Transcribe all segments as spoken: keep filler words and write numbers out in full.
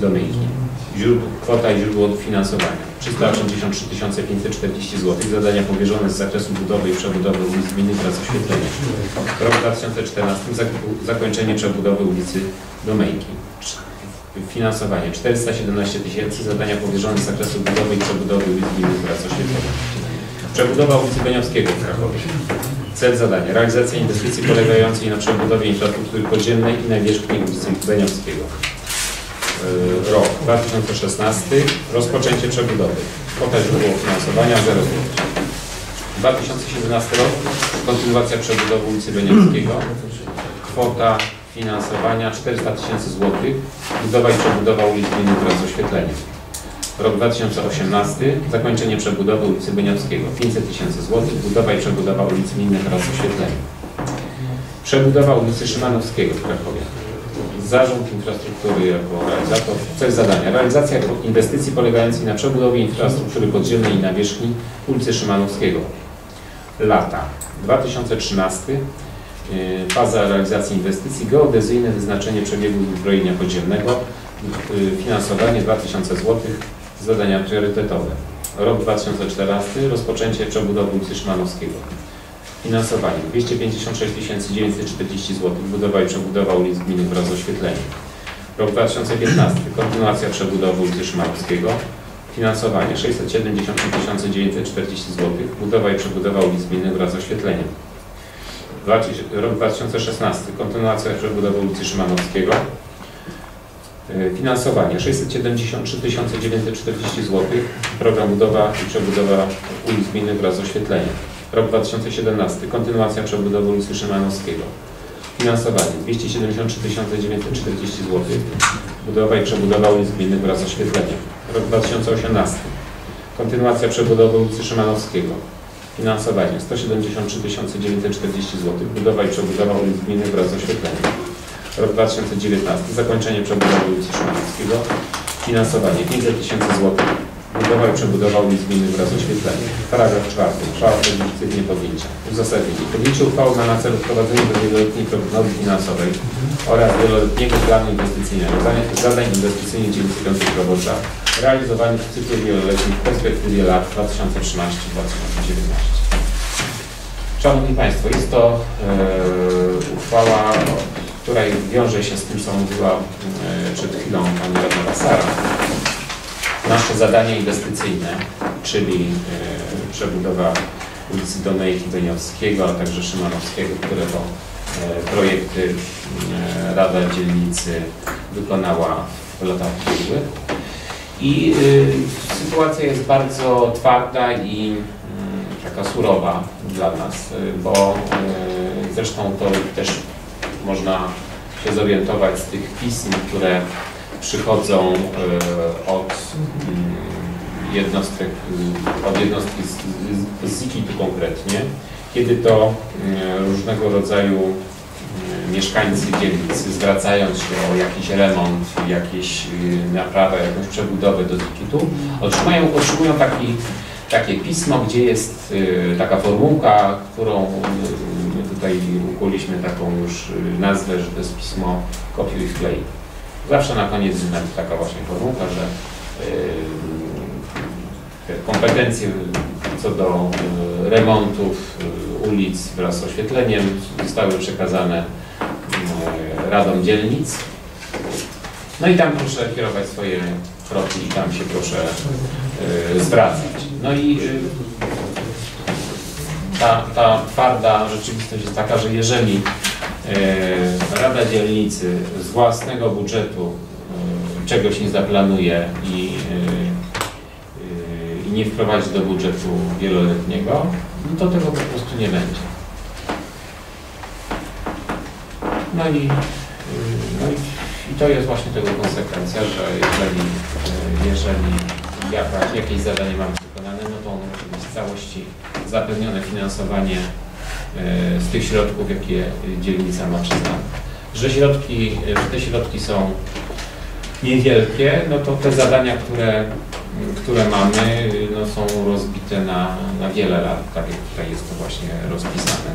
dotyczący Domejki. Źródło, kwota i źródło finansowania trzysta osiemdziesiąt trzy tysiące pięćset czterdzieści złotych, zadania powierzone z zakresu budowy i przebudowy ulicy Gminy Prac Oświetlenia. Rok dwa tysiące czternasty, zakończenie przebudowy ulicy Domejki. Finansowanie czterysta siedemnaście tysięcy, zadania powierzone z zakresu budowy i przebudowy ulicy Gminy Prac Oświetlenia. Przebudowa ulicy Beniowskiego w Krakowie. Cel zadania: realizacja inwestycji polegającej na przebudowie infrastruktury podziemnej i nawierzchni ulicy Beniowskiego. Rok dwa tysiące szesnasty, rozpoczęcie przebudowy. Kwota źródło finansowania zero złotych. dwa tysiące siedemnasty rok, kontynuacja przebudowy ulicy Beniowskiego. Kwota finansowania czterysta tysięcy złotych. Budowa i przebudowa ulicy Gminy Prac Oświetlenia. Rok dwa tysiące osiemnasty, zakończenie przebudowy ulicy Beniowskiego. pięćset tysięcy złotych. Budowa i przebudowa ulicy Gminy Prac Oświetlenia. Przebudowa ulicy Szymanowskiego w Krakowie. Zarząd infrastruktury jako realizator. Cel zadania: realizacja inwestycji polegającej na przebudowie infrastruktury podziemnej i nawierzchni ulicy Szymanowskiego. Lata: dwa tysiące trzynasty, faza realizacji inwestycji, geodezyjne wyznaczenie przebiegu uzbrojenia podziemnego, finansowanie dwa tysiące złotych, zadania priorytetowe. Rok dwa tysiące czternasty, rozpoczęcie przebudowy ulicy Szymanowskiego. Finansowanie dwieście pięćdziesiąt sześć tysięcy dziewięćset czterdzieści złotych, budowa i przebudowa ulic Gminy wraz z oświetleniem. Rok dwa tysiące piętnasty, kontynuacja przebudowy ulicy Szymanowskiego. Finansowanie sześćset siedemdziesiąt tysięcy dziewięćset czterdzieści złotych, budowa i przebudowa ulic Gminy wraz z oświetleniem. Rok dwa tysiące szesnasty, kontynuacja przebudowy ulicy Szymanowskiego. Finansowanie sześćset siedemdziesiąt trzy tysiące dziewięćset czterdzieści złotych, program budowa i przebudowa ulic Gminy wraz z oświetleniem. Rok dwa tysiące siedemnasty, kontynuacja przebudowy ulicy Szymanowskiego. Finansowanie dwieście siedemdziesiąt trzy tysiące dziewięćset czterdzieści złotych, budowa i przebudowa ulic Gminy wraz z oświetleniem. Rok dwa tysiące osiemnasty, kontynuacja przebudowy ulicy Szymanowskiego. Finansowanie sto siedemdziesiąt trzy tysiące dziewięćset czterdzieści złotych, budowa i przebudowa ulic Gminy wraz z oświetleniem. Rok dwa tysiące dziewiętnasty, zakończenie przebudowy ulicy Szymanowskiego. Finansowanie pięćset tysięcy złotych. Budowa i przebudowa ulic Gminy wraz z oświetleniem. Paragraf czwarty. Uchwała w sprawie decyzji podjęcia. Uzasadnienie. Podjęcie uchwały ma na celu wprowadzenie do wieloletniej prognozy finansowej oraz wieloletniego planu inwestycyjnego zadań inwestycyjnych dzielnicy piątej robocza realizowanych w cyklu wieloletnim w perspektywie lat dwa tysiące trzynasty do dwa tysiące dziewiętnasty. Szanowni Państwo, jest to e, uchwała, która wiąże się z tym, co mówiła e, przed chwilą pani radna Sara. Nasze zadania inwestycyjne, czyli yy, przebudowa ulicy Domejki, Beniowskiego, a także Szymanowskiego, które to yy, projekty yy, Rada Dzielnicy wykonała w latach ubiegłych. I yy, sytuacja jest bardzo twarda i yy, taka surowa dla nas, yy, bo yy, zresztą to też można się zorientować z tych pism, które przychodzą od jednostek, od jednostki z, z zikitu konkretnie, kiedy to różnego rodzaju mieszkańcy dzielnicy, zwracając się o jakiś remont, jakieś naprawę, jakąś przebudowę do zikitu, otrzymają, otrzymują taki, takie pismo, gdzie jest taka formułka, którą tutaj ukuliśmy taką już nazwę, że to jest pismo kopiuj i wklej. Zawsze na koniec jest taka właśnie formułka, że yy, kompetencje co do yy, remontów yy, ulic wraz z oświetleniem zostały przekazane yy, radom dzielnic. No i tam proszę kierować swoje kroki i tam się proszę yy, zwracać. No i yy, ta, ta twarda rzeczywistość jest taka, że jeżeli Rada Dzielnicy z własnego budżetu czegoś nie zaplanuje i, i nie wprowadzi do budżetu wieloletniego, no to tego po prostu nie będzie. No i, no i, i to jest właśnie tego konsekwencja, że jeżeli, jeżeli jakaś, jakieś zadanie mamy wykonane, no to ono musi być w całości zapewnione finansowanie z tych środków, jakie dzielnica ma przyznane. Że środki, że te środki są niewielkie, no to te zadania, które, które mamy, no są rozbite na, na wiele lat, tak jak tutaj jest to właśnie rozpisane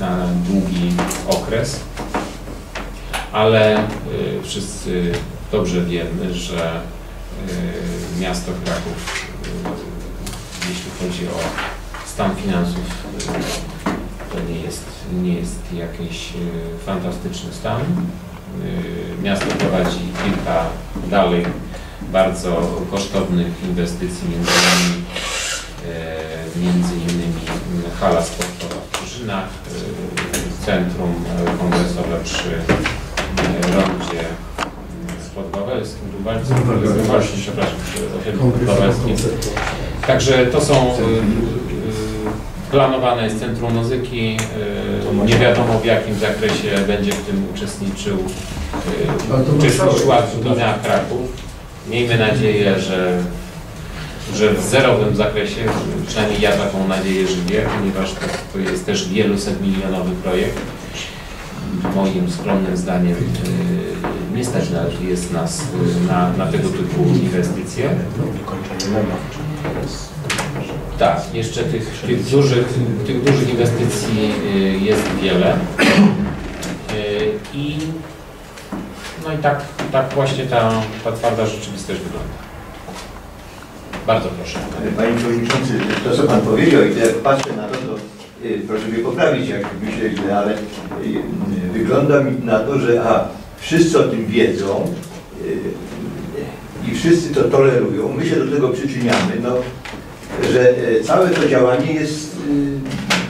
na, na długi okres, ale wszyscy dobrze wiemy, że y, miasto Kraków, y, jeśli chodzi o stan finansów, y, to nie jest, nie jest jakiś y, fantastyczny stan. Y, miasto prowadzi kilka dalej bardzo kosztownych inwestycji, między innymi, y, między innymi hala sportowa w Turzynach, y, centrum kongresowe przy rondzie podwawelskim, Lubelskim, właśnie, przepraszam, Podwawelskim. Także to są, planowane jest Centrum Muzyki, nie wiadomo w jakim zakresie będzie w tym uczestniczył, uczestniczyła Cudownia Kraków. Miejmy nadzieję, że, że w zerowym zakresie, przynajmniej ja taką nadzieję żywię, ponieważ to, to jest też wielusetmilionowy projekt. Moim skromnym zdaniem nie stać jest nas na, na tego typu inwestycje. Tak, jeszcze tych, tych, dużych, tych dużych inwestycji jest wiele. I, no i tak, tak właśnie ta, ta twarda rzeczywistość wygląda. Bardzo proszę. Panie Przewodniczący, to co Pan powiedział i jak patrzę na to, to proszę mnie poprawić, jak myślę źle, ale wygląda mi na to, że a, wszyscy o tym wiedzą i wszyscy to tolerują. My się do tego przyczyniamy, no, że całe to działanie jest,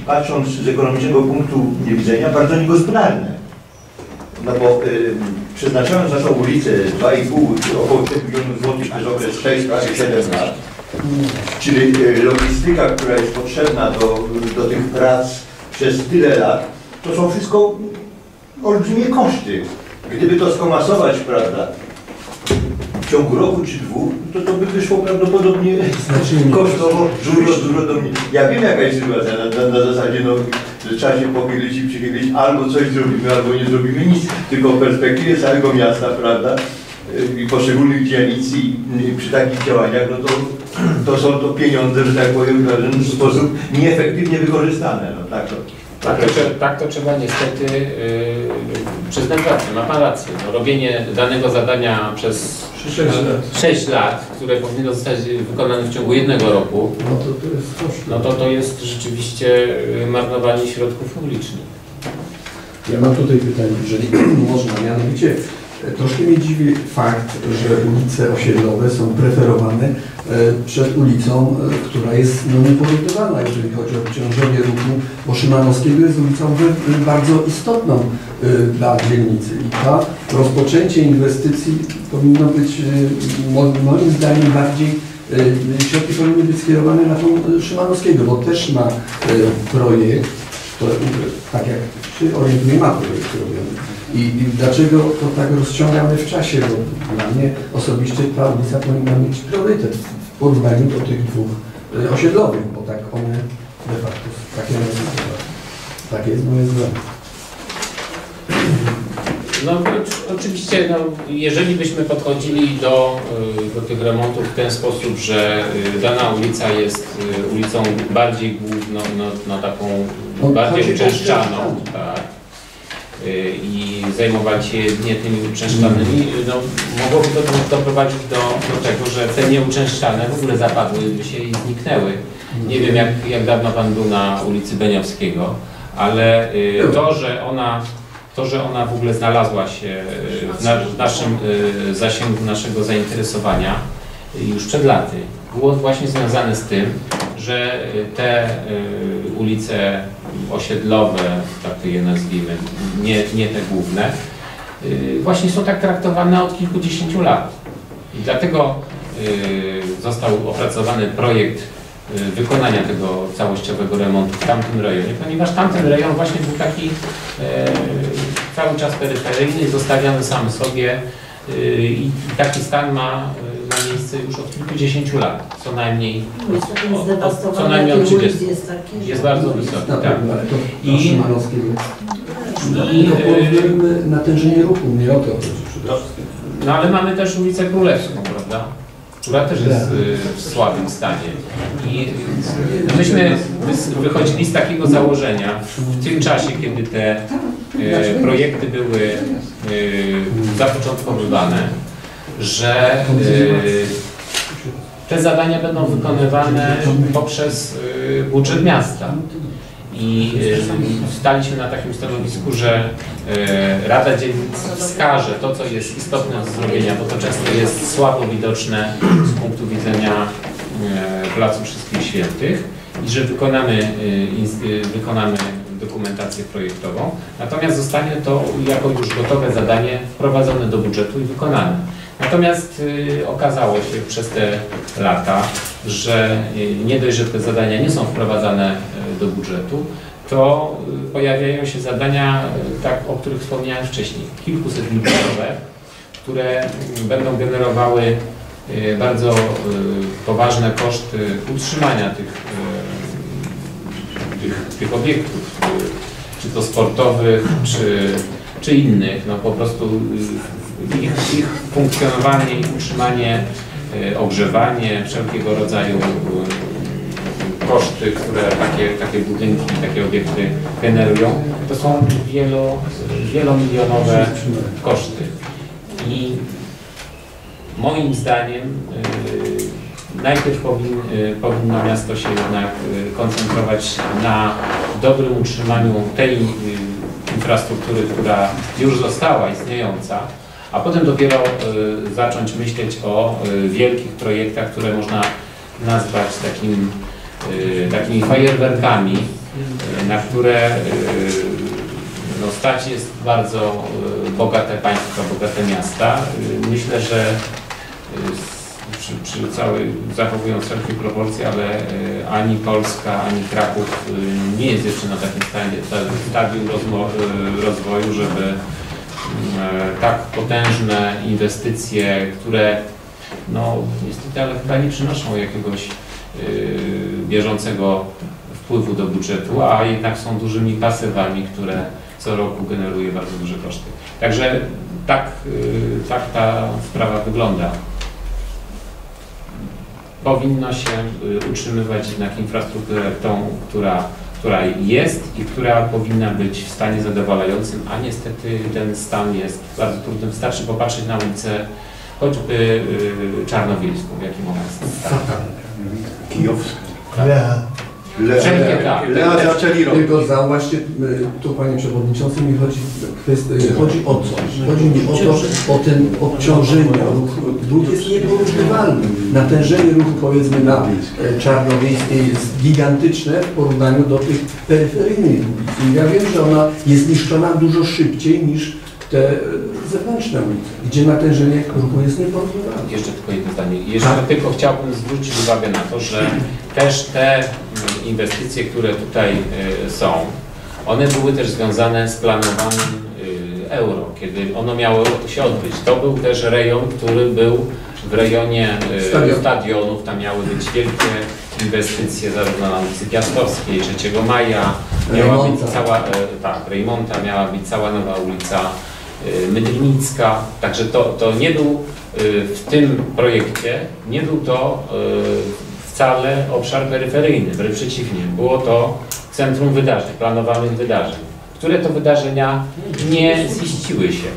patrząc z ekonomicznego punktu widzenia, bardzo niegospodarne. No bo przeznaczając naszą ulicę dwa i pół, około trzech milionów złotych przez okres sześciu, prawie siedmiu lat, czyli logistyka, która jest potrzebna do, do tych prac przez tyle lat, to są wszystko olbrzymie koszty. Gdyby to skomasować, prawda, w ciągu roku czy dwóch, to to by wyszło prawdopodobnie kosztowo dużo, dużo do mnie. Ja wiem, jaka jest sytuacja na, na, na zasadzie, no, że trzeba się pochylić i przychylić, albo coś zrobimy, albo nie zrobimy nic, tylko w perspektywie całego miasta, prawda, i poszczególnych dzielnic i przy takich działaniach, no to, to są to pieniądze, że tak powiem, w pewien sposób nieefektywnie wykorzystane. No, tak to. Tak to, tak to trzeba niestety yy, przyznać rację, ma Pan rację. No, robienie danego zadania przez sześć lat, które powinno zostać wykonane w ciągu jednego roku, no to to jest, no to, to jest rzeczywiście marnowanie środków publicznych. Ja mam tutaj pytanie, jeżeli można, mianowicie troszkę mnie dziwi fakt, że ulice osiedlowe są preferowane przed ulicą, która jest no, nieporównywana, jeżeli chodzi o obciążenie ruchu, bo Szymanowskiego jest ulicą bardzo istotną dla dzielnicy i to rozpoczęcie inwestycji powinno być, moim zdaniem, bardziej, środki powinny być skierowane na tą Szymanowskiego, bo też ma projekt, to, tak jak się orientuje, ma projekt robiony. I, I dlaczego to tak rozciągamy w czasie, bo dla mnie osobiście ta ulica powinna mieć priorytet w porównaniu do tych dwóch y, osiedlowych, bo tak one de facto takie nazywają. Takie jest moje zdanie. No oczywiście, no, jeżeli byśmy podchodzili do, do tych remontów w ten sposób, że dana ulica jest ulicą bardziej główną, no, no taką no, bardziej uczęszczaną, tak, i zajmować się jedynie tymi uczęszczanymi, no, mogłoby to doprowadzić do, do tego, że te nieuczęszczane w ogóle zapadłyby się i zniknęły. Nie wiem, jak, jak dawno Pan był na ulicy Beniowskiego, ale to, że ona, to, że ona w ogóle znalazła się w naszym zasięgu naszego zainteresowania już przed laty, było właśnie związane z tym, że te ulice osiedlowe, tak to je nazwijmy, nie, nie te główne, właśnie są tak traktowane od kilkudziesięciu lat. I dlatego został opracowany projekt wykonania tego całościowego remontu w tamtym rejonie, ponieważ tamten rejon właśnie był taki cały czas peryferyjny, zostawiany sam sobie i taki stan ma miejsce już od kilkudziesięciu lat, co najmniej, o, o, co najmniej od trzydziestu. Jest, jest bardzo wysoki, tak. I, i, i e, natężenie ruchu, nie o to. No ale mamy też ulicę Królewską, prawda? Która też jest w słabym stanie. I myśmy wychodzili z takiego założenia w tym czasie, kiedy te e, projekty były e, zapoczątkowywane, że te zadania będą wykonywane poprzez budżet miasta. I staliśmy na takim stanowisku, że Rada Dzielnic wskaże to, co jest istotne do zrobienia, bo to często jest słabo widoczne z punktu widzenia Placu Wszystkich Świętych, i że wykonamy, wykonamy dokumentację projektową, natomiast zostanie to jako już gotowe zadanie wprowadzone do budżetu i wykonane. Natomiast y, okazało się przez te lata, że y, nie dość, że te zadania nie są wprowadzane y, do budżetu, to y, pojawiają się zadania, y, tak, o których wspomniałem wcześniej, kilkuset milionowe, które y, będą generowały y, bardzo y, poważne koszty utrzymania tych, y, tych, tych obiektów, y, czy to sportowych, czy, czy innych, no po prostu y, Ich, ich funkcjonowanie, ich utrzymanie, y, ogrzewanie, wszelkiego rodzaju y, koszty, które takie, takie budynki, takie obiekty generują, to są wielo, wielomilionowe koszty. I moim zdaniem y, najpierw powin, y, powinno miasto się jednak y, koncentrować na dobrym utrzymaniu tej y, infrastruktury, która już została istniejąca, a potem dopiero y, zacząć myśleć o y, wielkich projektach, które można nazwać takim, y, takimi fajerwerkami, y, na które y, no, stać jest bardzo y, bogate państwa, bogate miasta. Y, myślę, że y, przy, przy całej, zachowując wszelkie proporcje, ale y, ani Polska, ani Kraków y, nie jest jeszcze na takim stadium rozwoju, żeby tak potężne inwestycje, które no niestety, ale chyba nie przynoszą jakiegoś yy, bieżącego wpływu do budżetu, a jednak są dużymi pasywami, które co roku generuje bardzo duże koszty. Także tak, yy, tak ta sprawa wygląda. Powinno się yy, utrzymywać jednak infrastrukturę tą, która która jest i która powinna być w stanie zadowalającym, a niestety ten stan jest bardzo trudny. Wystarczy popatrzeć na ulicę choćby yy, Czarnowielską, w jakim ona jest. Kijowska. Lea zaczęli robić. Tylko za właśnie, tu Panie Przewodniczący, mi chodzi, chodzi o coś. Chodzi mi o to, o tym obciążeniu. Ruch jest nieporównywalny. Natężenie ruchu, powiedzmy, na Czarnowiejskiej jest gigantyczne w porównaniu do tych peryferyjnych ulic. Ja wiem, że ona jest niszczona dużo szybciej niż te zewnętrzne ulice, gdzie natężenie ruchu jest nieporównywalne. Jeszcze tylko jedno zdanie. Jeszcze tak. Tylko chciałbym zwrócić uwagę na to, że też te inwestycje, które tutaj y, są, one były też związane z planowanym y, euro, kiedy ono miało się odbyć. To był też rejon, który był w rejonie y, stadionów, tam miały być wielkie inwestycje zarówno na ulicy Piastowskiej, trzeciego maja, miała być cała, y, tak, Rejmonta, miała być cała nowa ulica y, Mydlinicka, także to, to nie był y, w tym projekcie, nie był to y, wcale obszar peryferyjny, wręcz przeciwnie, było to centrum wydarzeń, planowanych wydarzeń, które to wydarzenia nie ziściły się.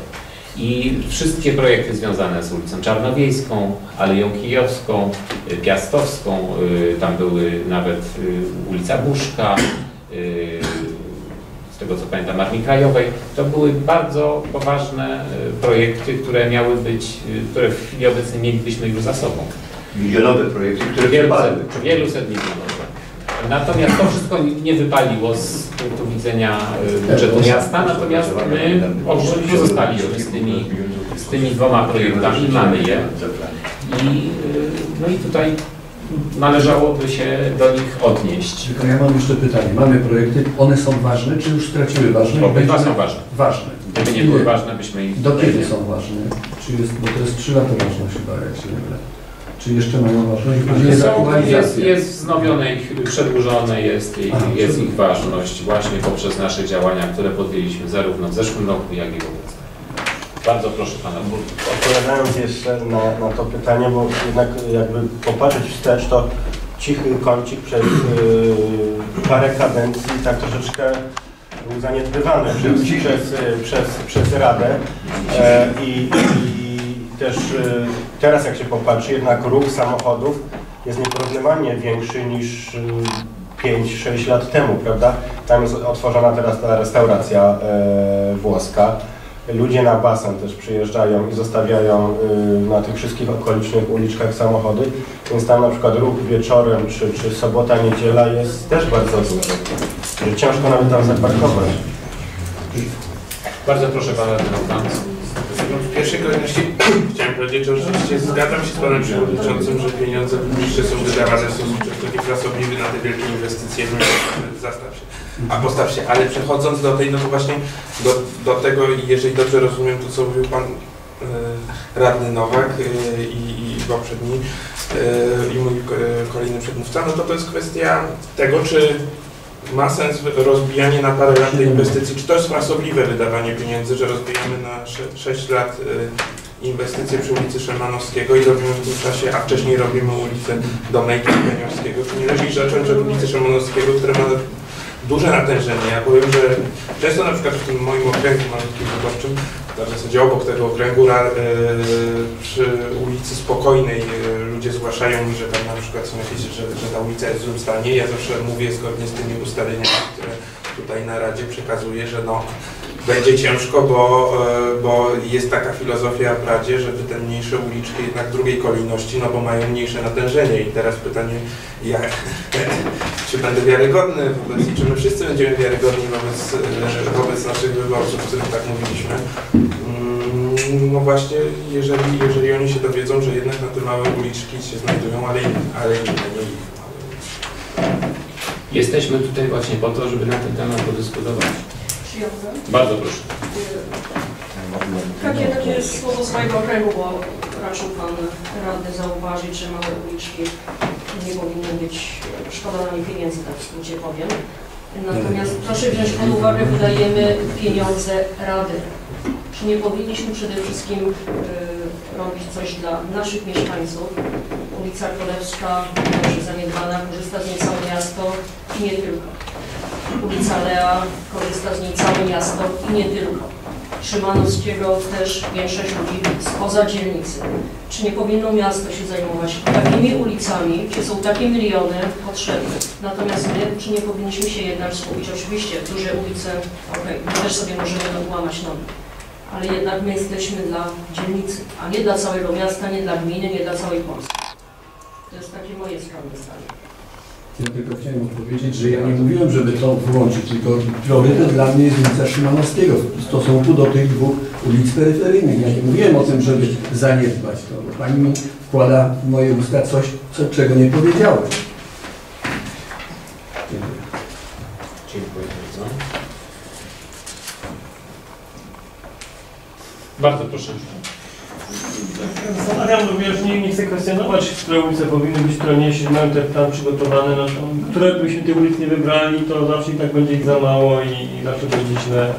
I wszystkie projekty związane z ulicą Czarnowiejską, Aleją Kijowską, Piastowską, tam były nawet ulica Buszka, z tego co pamiętam Armii Krajowej, to były bardzo poważne projekty, które miały być, które w chwili obecnej mielibyśmy już za sobą. Milionowe projekty, które wypaliły. Wieluset milionowe. Natomiast to wszystko nie wypaliło z punktu widzenia budżetu miasta, natomiast my pozostaliśmy z tymi, z tymi dwoma projektami, mamy je. I, no i tutaj należałoby się do nich odnieść. Tylko ja mam jeszcze pytanie. Mamy projekty, one są ważne, czy już straciły ważne? Obydwa są ważne. Ważne. Gdyby nie były ważne, byśmy ich... Do kiedy są ważne? Czy jest, bo to jest trzy lata ważność chyba, jak się nie mylę. Czy jeszcze mają ważność? Są, jest, jest wznowione, ich, przedłużone jest, ich, Aha, jest ich ważność właśnie poprzez nasze działania, które podjęliśmy zarówno w zeszłym roku, jak i obecnie. Bardzo proszę Pana Burmistrza. Odpowiadając jeszcze na, na to pytanie, bo jednak jakby popatrzeć wstecz, to cichy kącik przez yy, parę kadencji tak troszeczkę był zaniedbywany przez, przez, przez, przez Radę e, i, i też teraz jak się popatrzy, jednak ruch samochodów jest nieporównywanie większy niż pięć sześć lat temu, prawda? Tam jest otworzona teraz ta restauracja włoska. Ludzie na basen też przyjeżdżają i zostawiają na tych wszystkich okolicznych uliczkach samochody, więc tam na przykład ruch wieczorem czy, czy sobota, niedziela jest też bardzo duży. Ciężko nawet tam zaparkować. Bardzo proszę pana Dyrektora. W pierwszej kolejności chciałem powiedzieć, że oczywiście zgadzam się z panem przewodniczącym, że pieniądze publiczne są wydawane w sposób niefrasobliwy na te wielkie inwestycje. Zastaw się. A postaw się, ale przechodząc do tej, no to właśnie do, do tego, jeżeli dobrze rozumiem to, co mówił pan yy, radny Nowak yy, i, i poprzedni yy, i mój yy, kolejny przedmówca, no to to jest kwestia tego, czy ma sens rozbijanie na parę lat tej inwestycji, czy to jest frasobliwe wydawanie pieniędzy, że rozbijamy na sześć lat y, inwestycje przy ulicy Szymanowskiego i robimy w tym czasie, a wcześniej robimy ulicę Domejki Kaniowskiego, czy nie lepiej zacząć od ulicy Szymanowskiego, która ma duże natężenie. Ja powiem, że często na przykład w tym moim okręgu malutkim wyborczym, w zasadzie obok tego okręgu, y, przy ulicy Spokojnej y, ludzie zgłaszają mi, że tam na przykład są jakieś, że, że ta ulica jest w złym stanie. Ja zawsze mówię zgodnie z tymi ustaleniami, które tutaj na Radzie przekazuję, że no, będzie ciężko, bo, bo jest taka filozofia w Radzie, żeby te mniejsze uliczki jednak drugiej kolejności, no bo mają mniejsze natężenie. I teraz pytanie, jak, czy będę wiarygodny wobec i czy my wszyscy będziemy wiarygodni wobec, wobec naszych wyborców, o których tak mówiliśmy. No właśnie, jeżeli, jeżeli oni się dowiedzą, że jednak na te małe uliczki się znajdują, ale inne, ale inne, nie ich. Jesteśmy tutaj właśnie po to, żeby na ten temat podyskutować. Bardzo proszę. Tak, jednak jest słowo z mojego okręgu, bo raczył pan radny zauważyć, że małe uliczki nie powinny być szkodami pieniędzy, tak w skrócie powiem. Natomiast proszę wziąć pod uwagę, wydajemy pieniądze Rady. Czy nie powinniśmy przede wszystkim y, robić coś dla naszych mieszkańców? Ulica Królewska, dobrze zaniedbana, korzysta z niej całe miasto i nie tylko. Ulica Lea, korzysta z niej całe miasto i nie tylko. Szymanowskiego też większość ludzi spoza dzielnicy. Czy nie powinno miasto się zajmować takimi ulicami, gdzie są takie miliony potrzebne? Natomiast my, czy nie powinniśmy się jednak skupić? Oczywiście duże ulice, okej, okay, też sobie możemy odłamać nogi. Ale jednak my jesteśmy dla dzielnicy, a nie dla całego miasta, nie dla gminy, nie dla całej Polski. To jest takie moje sprawozdanie. Ja tylko chciałem powiedzieć, że ja nie mówiłem, żeby to włączyć, tylko priorytet dla mnie jest ulica Szymanowskiego w stosunku do tych dwóch ulic peryferyjnych. Ja nie mówiłem o tym, żeby zaniedbać to. Pani mi wkłada w moje usta coś, co, czego nie powiedziałem. Dziękuję bardzo. Bardzo proszę. Zastanawiam również, nie, nie chcę kwestionować, które ulice powinny być, które nie się mają te tam przygotowane, na to, które byśmy tych ulic nie wybrali, to zawsze i tak będzie ich za mało i, i zawsze będzie źle.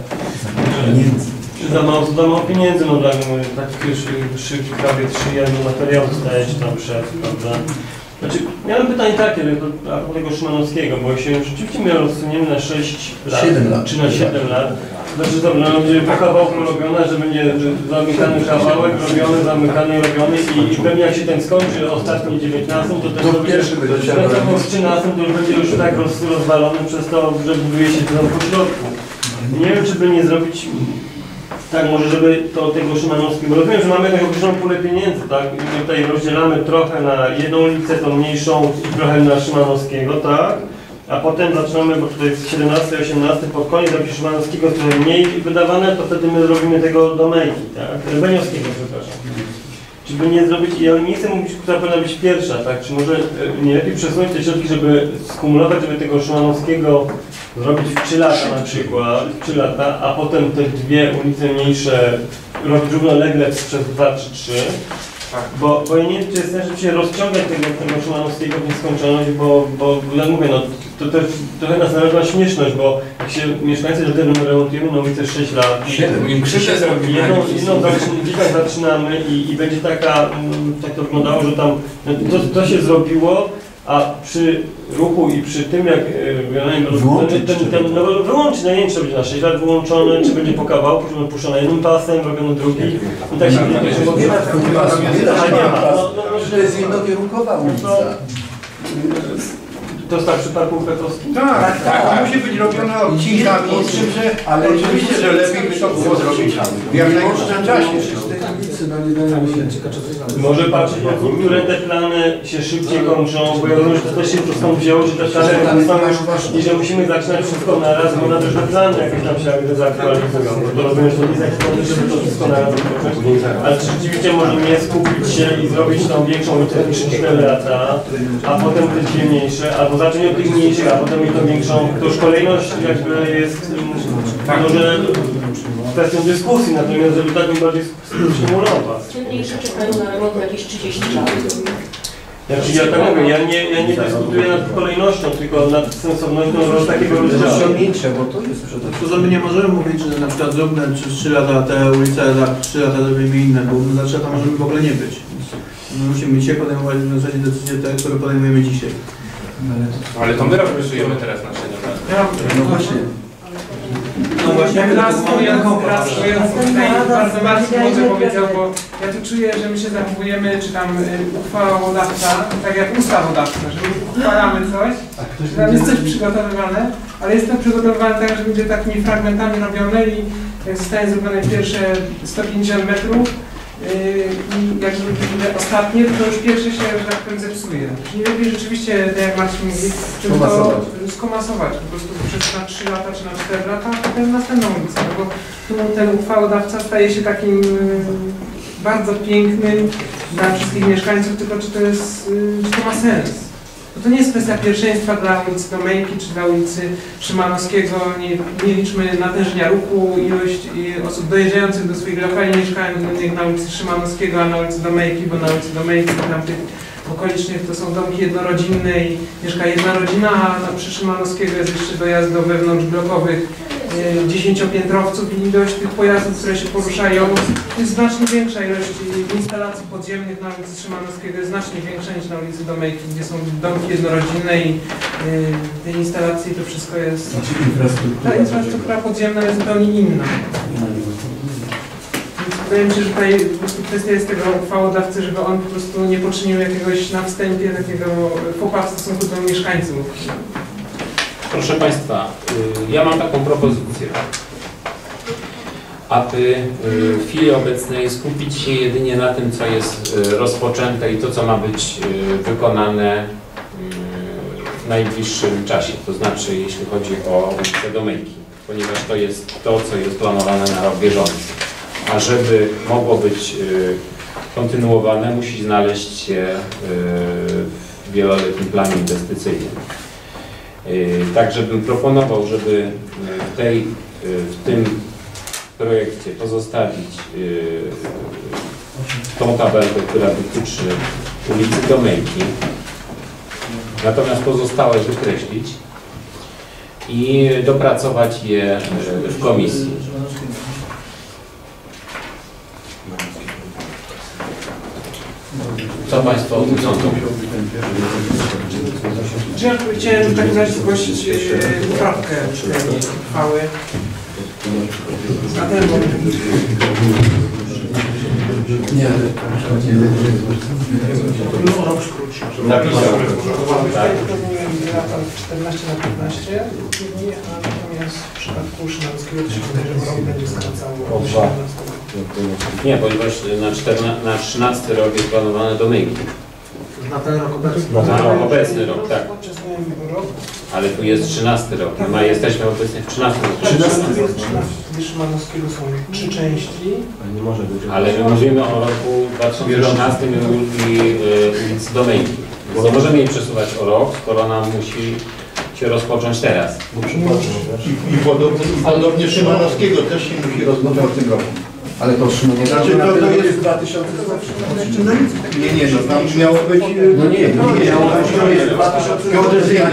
Za, za mało, za mało pieniędzy, no dla mnie taki szybki krawiec szyja, no materiał zostaje się tam przed, prawda? Znaczy, miałem pytanie takie, do tego Szymanowskiego, bo jeśli rzeczywiście my rozsuniemy na sześć lat, lat, czy na siedem lat, znaczy to będzie po kawałku robione, że będzie zamykany kawałek, robiony, zamykany, robiony i, i pewnie jak się ten skończy, ostatni dziewiętnastym, to ten to pierwszy będzie trzynastym, to już będzie już tak roz, rozwalony przez to, że buduje się tam po środku. Nie wiem, czy by nie zrobić tak, może żeby to tego Szymanowskiego, bo rozumiem, że mamy taką określoną pulę pieniędzy, tak? I tutaj rozdzielamy trochę na jedną ulicę, tą mniejszą i trochę na Szymanowskiego, tak? A potem zaczynamy, bo tutaj jest siedemnasty, osiemnasty, pod koniec roki Szymanowskiego, które mniej wydawane, to wtedy my zrobimy tego Domejki, tak? Beniowskiego, przepraszam. Czy by nie zrobić, ja nie chcę mówić, która powinna być pierwsza, tak? Czy może nie lepiej przesunąć te środki, żeby skumulować, żeby tego Szymanowskiego zrobić w trzy lata na przykład, w trzy lata, a potem te dwie ulice mniejsze robić równolegle przez dwa czy trzy. Tak. Bo, bo ja nie wiem, czy jest sens, żeby się rozciągać tego, tego Szymanowskiego w nieskończoność, bo, bo ja mówię, no to też trochę nas narywa śmieszność, bo jak się mieszkańcy do tego remontują na ulicę sześć lat, im krzyżę zrobimy, jedną zaczynamy i, i będzie taka, tak to wyglądało, że tam to, to się zrobiło, a a przy ruchu i przy tym, jak wyglądanie ten, ten, ten no, wyłączyć, no nie wiem, czy to będzie na sześć lat wyłączone, czy będzie po kawałku, czy będzie puszczone jednym pasem, robiono drugi. I tak się nie ma. To jest jednokierunkowa ulica. To jest tak przy Parku Petrowskim? Tak, tak, tak, tak. Musi być robione odcinkami, ale oczywiście, że lepiej by to było zrobić w jak najkrótszym czasie. Może patrzeć, które te plany się szybciej kończą, bo ja rozumiem, że to się to skąd wzięło, czy te plany są już i że musimy zaczynać wszystko na raz, bo na to, że te plany jakieś tam się zaktualizują. To rozumiem, że to nie jest jakiś problem, żeby to wszystko na raz zrobić. Ale rzeczywiście możemy nie skupić się i zrobić tą większą literę niż cztery lata, a potem być mniejsze, albo zacząć od tych mniejszych, a potem i tą większą. To już kolejność jakby jest może kwestią dyskusji, natomiast żeby tak bardziej stymulować. Silniejsze czekają na remont jakieś trzydzieści lat. Znaczy, ja tak mówię, ja nie, ja nie dyskutuję nad kolejnością, tylko nad sensownością takiego rozdziału. To sobie nie możemy mówić, że na przykład zróbmy trzy lata te ulice, za trzy lata zrobimy inne, bo za trzy lata możemy w ogóle nie być. My musimy dzisiaj podejmować w zasadzie decyzje te, które podejmujemy dzisiaj. Ale to my rozpisujemy teraz na siedem lat. No właśnie. No właśnie, bardzo Marcin mądrze powiedział, bo ja tu czuję, że my się zachowujemy, czy tam uchwałodawca, tak jak ustawodawca, że uchwalamy coś, że tam jest coś przygotowywane, ale jest to przygotowywane tak, że będzie takimi fragmentami robione i jak zostanie zrobione pierwsze sto pięćdziesiąt metrów, i jak mówimy ostatnie, to już pierwsze się, że tak powiem, zepsuje. Nie lepiej rzeczywiście, tak jak Marcin mówi, żeby to skomasować. Po prostu przez na trzy lata czy na cztery lata, a potem następną ulicę. Bo tu ten uchwałodawca staje się takim bardzo pięknym dla wszystkich mieszkańców, tylko czy to jest, czy to ma sens? Bo to nie jest kwestia pierwszeństwa dla ulicy Domejki czy dla ulicy Szymanowskiego. Nie, nie liczmy natężenia ruchu, ilość osób dojeżdżających do swoich lokali mieszkańców na ulicy Szymanowskiego, a na ulicy Domejki, bo na ulicy Domejki i tamtych okolicznych to są domki jednorodzinne i mieszka jedna rodzina, a przy Szymanowskiego jest jeszcze dojazd do wewnątrzblokowych dziesięciopiętrowców i ilość tych pojazdów, które się poruszają, jest znacznie większa. Ilość instalacji podziemnych na ulicy Szymanowskiego jest znacznie większa niż na ulicy Domejki, gdzie są domki jednorodzinne i tej instalacji to wszystko jest... Ta infrastruktura podziemna jest zupełnie inna. Więc wydaje mi się, że tutaj po prostu kwestia jest tego uchwałodawcy, żeby on po prostu nie poczynił jakiegoś na wstępie takiego faux pas w stosunku do mieszkańców. Proszę Państwa, ja mam taką propozycję, aby w chwili obecnej skupić się jedynie na tym, co jest rozpoczęte i to, co ma być wykonane w najbliższym czasie, to znaczy jeśli chodzi o ulicę Domejki, ponieważ to jest to, co jest planowane na rok bieżący. A żeby mogło być kontynuowane, musi znaleźć się w wieloletnim planie inwestycyjnym. Także bym proponował, żeby w, tej, w tym projekcie pozostawić tą tabelkę, która dotyczy ulicy Domejki, natomiast pozostałe wykreślić i dopracować je w komisji. Co Państwo sądzą? Czy ja chciałem w takim razie zgłosić poprawkę tej uchwały? Na ten moment. Nie, no rok skrócił. Napisał. Tak. Proponuję lata czternaście na piętnaście, a natomiast w przypadku Szymanowskiego to się wydaje, że rok będzie skracało od siedemnastu. Nie, ponieważ na trzynasty rok jest planowane Domejki. Na ten rok obecny. Na ten rok obecny rok, tak. Ale tu jest trzynasty rok. Tak. My jesteśmy obecnie w trzynastym roku. trzynasty rok. Gdy Szymanowskiego są trzy części. Nie może być. Ale my mówimy o roku dwa tysiące trzynaście i ulicy Domejki. Bo nie możemy jej przesuwać o rok, skoro nam musi się rozpocząć teraz. I podobnie Szymanowskiego też się musi rozpocząć w tym roku. Ale to nie znaczy, to, to jest dwa tysiące. Nie, nie, no tam miało być... No nie, nie, miało być geodezyjne.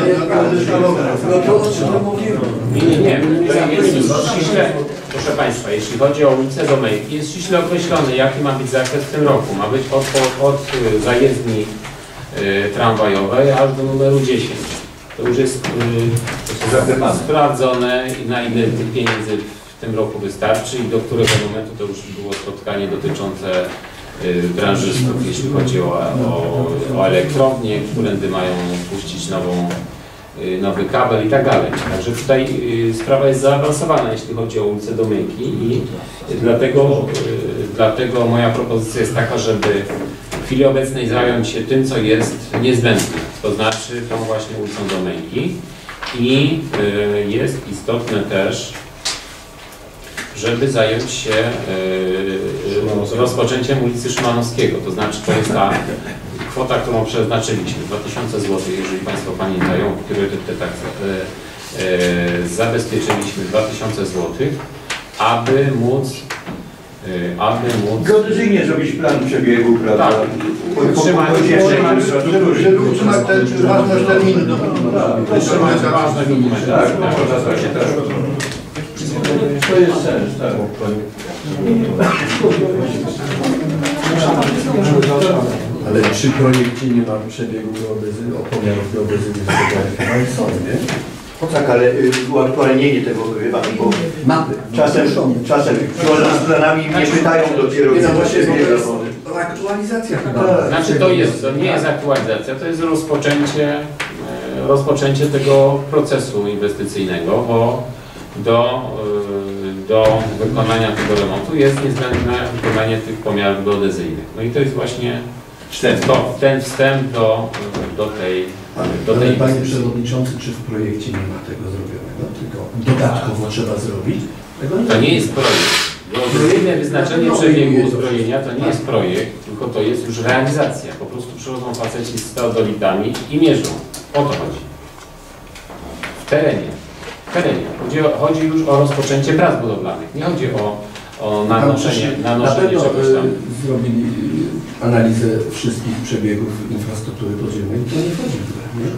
No to o czym to mówimy? Nie, nie, nie. Proszę Państwa, jeśli chodzi o ulicę Domejki, jest ściśle określony, jaki ma być zakres w tym roku. Ma być od, od, od zajezdni y, tramwajowej aż do numeru dziesięć. To już jest y, sprawdzone i na ile tych pieniędzy w tym roku wystarczy i do którego momentu to już było spotkanie dotyczące branżystów, jeśli chodzi o, o, o elektrownię, którędy mają puścić nową, nowy kabel i tak dalej. Także tutaj sprawa jest zaawansowana, jeśli chodzi o ulicę Domejki i dlatego, dlatego moja propozycja jest taka, żeby w chwili obecnej zająć się tym, co jest niezbędne, to znaczy tą właśnie ulicą Domejki i jest istotne też, żeby zająć się yy, rozpoczęciem ulicy Szymanowskiego. To znaczy, to jest ta kwota, którą przeznaczyliśmy, dwa tysiące złotych, jeżeli Państwo pamiętają, w priorytety tak yy, zabezpieczyliśmy dwa tysiące złotych, aby móc... Yy, aby móc... Geodezyjnie zrobić plan przebiegu, prawda? Tak. Utrzymać ważne dokumenty. Tak, to jest sens, tak. Ale przy projekcie nie ma przebiegu pomiarów geodezyjnych, są, nie? O tak, ale uaktualnienie tego chyba, bo mapy. Czasem, czasem z planami nie pytają dopiero, co się zmienia. Aktualizacja chyba. Znaczy to jest, to nie jest aktualizacja, to jest rozpoczęcie, rozpoczęcie tego procesu inwestycyjnego, bo Do, do wykonania tego remontu jest niezbędne wykonanie tych pomiarów geodezyjnych. No i to jest właśnie wstęp. To, ten wstęp do, do tej... Ale, do tej ale Panie Przewodniczący, czy w projekcie nie ma tego zrobionego, tylko dodatkowo trzeba zrobić? Tego to nie jest projekt. Geodezyjne wyznaczenie przebiegu uzbrojenia to nie jest projekt, tylko to jest już realizacja. Po prostu przychodzą faceci z teodolitami i mierzą. O to chodzi. W terenie. Terenie. Chodzi, o, chodzi już o rozpoczęcie prac budowlanych, nie chodzi o, o nanoszenie, nanoszenie czegoś tam. Zrobili analizę wszystkich przebiegów infrastruktury podziemnej, to nie chodzi tutaj, nie?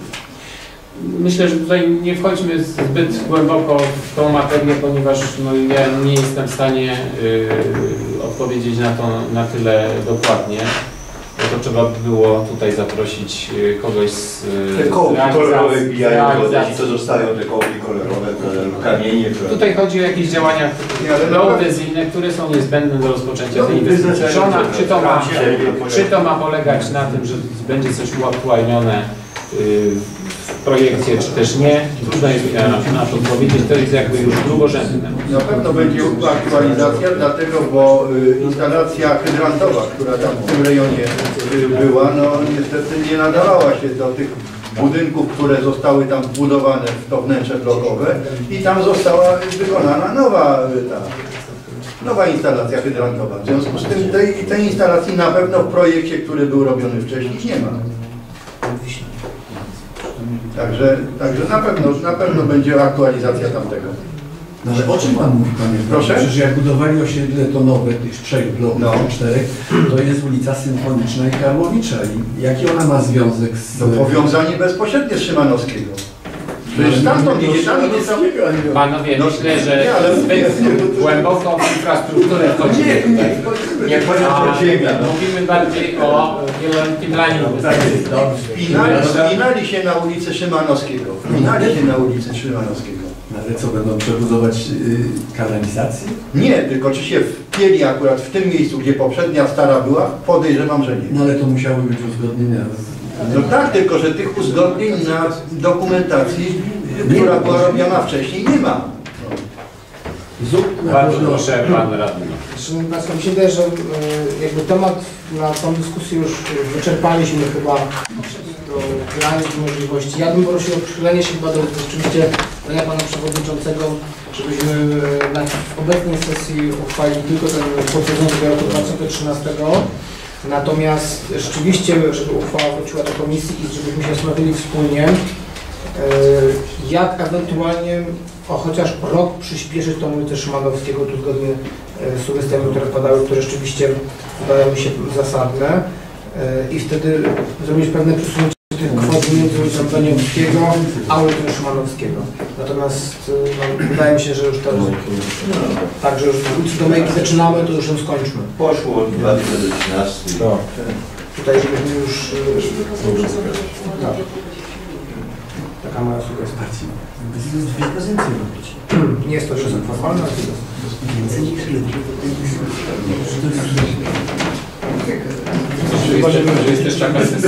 Myślę, że tutaj nie wchodźmy zbyt głęboko w tą materię, ponieważ no, ja nie jestem w stanie y, odpowiedzieć na to na tyle dokładnie. To trzeba by było tutaj zaprosić kogoś z... Te kołki kolorowe bijają, to zostają te kołki kolorowe, kamienie... Które... Tutaj chodzi o jakieś działania geodezyjne, które są niezbędne do rozpoczęcia tej inwestycji. Czy to ma, czy to ma polegać na tym, że będzie coś uaktualnione w projekcie, czy też nie? Trudno jest na to powiedzieć, to jest jakby już drugorzędne. Na pewno będzie aktualizacja, dlatego, bo instalacja hydrantowa, która tam w tym rejonie była, no niestety nie nadawała się do tych budynków, które zostały tam wbudowane w to wnętrze blokowe i tam została wykonana nowa ta, nowa instalacja hydrantowa. W związku z tym tej, tej instalacji na pewno w projekcie, który był robiony wcześniej, nie ma. Także, także na pewno, na pewno będzie aktualizacja tamtego. No ale o czym Pan mówi, Panie? Proszę? Przecież jak budowali osiedle tonowe tych trzech bloków, no. czterech, to jest ulica Symfoniczna i Karłowicza. I jaki ona ma związek z... No powiązanie bezpośrednie z Szymanowskiego. Przecież stamtąd idzie, tam idzie sam... Panowie, no, myślę, że nie, ale zbyt głęboko w infrastrukturę wchodzimy. Nie, nie, nie, nie wchodzimy. Mówimy bardziej o wieloletnim planie. Wpinali się na ulicę Szymanowskiego. Wpinali się na ulicę Szymanowskiego. Ale co, będą przebudować yy, kanalizację? Nie, tylko czy się wpieli akurat w tym miejscu, gdzie poprzednia stara była, podejrzewam, że nie. No ale to musiały być uzgodnienia z... No tak, tylko że tych uzgodnień na dokumentacji, która była robiona wcześniej, nie ma. Bardzo proszę, Pan Radny. Szanowni Państwo, mi się wydaje, że jakby temat na tą dyskusję już wyczerpaliśmy chyba do granic możliwości. Ja bym prosił o przychylenie się chyba do rzeczywiście zdania Pana Przewodniczącego, żebyśmy na obecnej sesji uchwalili tylko ten poprzedni roku dwa tysiące trzynastego. Natomiast rzeczywiście, żeby uchwała wróciła do komisji i żebyśmy się zastanowili wspólnie, jak ewentualnie o chociaż rok przyspieszyć tą ulicę Szymanowskiego, tu zgodnie z sugestiami, które padały, które rzeczywiście wydają mi się zasadne i wtedy zrobić pewne przesunięcie tych kwot między ulicą Domejskiego a ulicą Szymanowskiego. Natomiast no, wydaje mi się, że już teraz, także już z ulicy Domejki zaczynamy, to już ją skończmy. Poszło dwa tysiące trzynaście. Tutaj już tak. Taka moja sugestia. Dwie pozycje. Nie jest to wniosek formalny, ale to jest też taka sesja.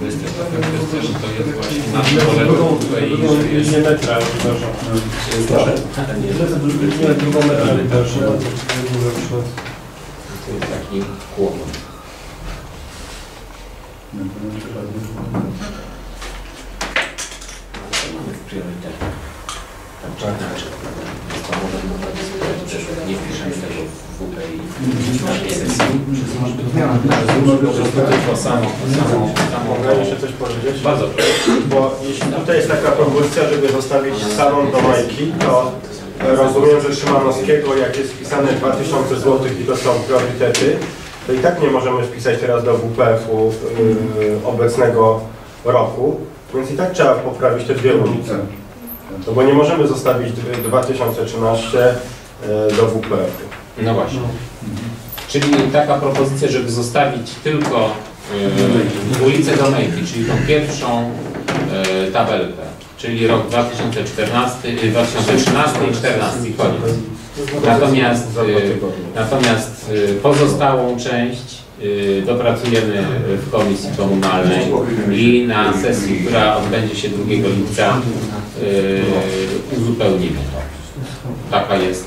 To jest też taka kwestia, że to jest właśnie nasz kolega, tutaj jest... Nie metra, przepraszam. Proszę. Nie, to jest drugą metra, ale to jest taki kłopot. Mamy w priorytetach. Tam czarna nie wpiszemy tego w W P I na tej sesji. To samo. Mogę jeszcze coś powiedzieć? Bardzo proszę. Bo jeśli tutaj jest taka propozycja, żeby zostawić salon Domejki, to rozumiem, że Szymanowskiego, jak jest wpisane dwa tysiące złotych i to są priorytety, to i tak nie możemy wpisać teraz do W P F-u yy, obecnego roku, więc i tak trzeba poprawić te dwie ulice. No bo nie możemy zostawić dwa tysiące trzynaście yy, do W P F-u. No właśnie. Mhm. Czyli taka propozycja, żeby zostawić tylko yy, ulicę Domejki, czyli tą pierwszą yy, tabelkę, czyli rok dwa tysiące czternasty, yy, dwa tysiące trzynaście i dwa tysiące czternasty, koniec. Natomiast, natomiast pozostałą część dopracujemy w Komisji Komunalnej i na sesji, która odbędzie się drugiego lipca, uzupełnimy to. Taka jest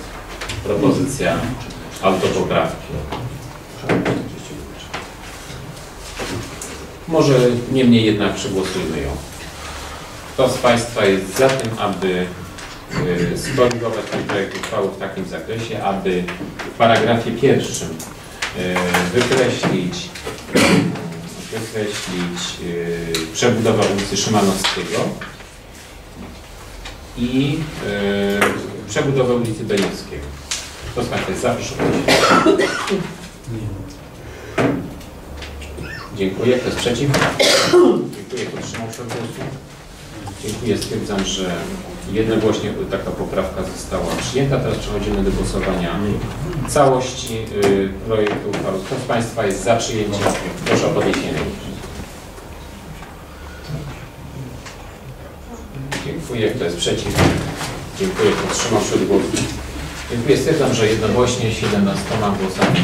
propozycja autopoprawki. Może niemniej jednak przegłosujmy ją. Kto z Państwa jest za tym, aby skorygować ten projekt uchwały w takim zakresie, aby w paragrafie pierwszym wykreślić, wykreślić przebudowę ulicy Szymanowskiego i przebudowę ulicy Bejowskiego. To znaczy zawsze. Dziękuję. Kto jest przeciw? Dziękuję. Kto wstrzymał się od głosu? Dziękuję. Stwierdzam, że jednogłośnie taka poprawka została przyjęta. Teraz przechodzimy do głosowania całości y, projektu uchwały. Kto z Państwa jest za przyjęciem? Proszę o podniesienie. Dziękuję. Kto jest przeciw? Dziękuję. Kto wstrzymał się od głosu? Dziękuję. Stwierdzam, że jednogłośnie siedemnastoma głosami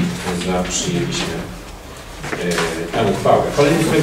za przyjęliśmy y, tę uchwałę. Kolejny